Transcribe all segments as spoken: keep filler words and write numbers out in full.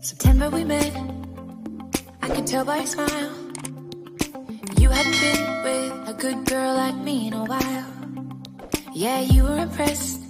September we met, I could tell by your smile. You hadn't been with a good girl like me in a while. Yeah, you were impressed.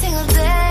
single day.